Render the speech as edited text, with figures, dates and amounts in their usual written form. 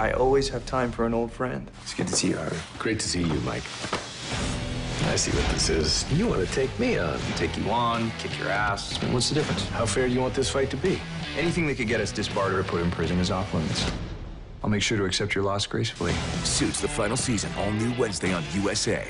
I always have time for an old friend. It's good to see you, Harvey. Great to see you, Mike. I see what this is. You want to take me on. Take you on, kick your ass. I mean, what's the difference? How fair do you want this fight to be? Anything that could get us disbarred or put in prison is off limits. I'll make sure to accept your loss gracefully. Suits, the final season, all new Wednesday on USA.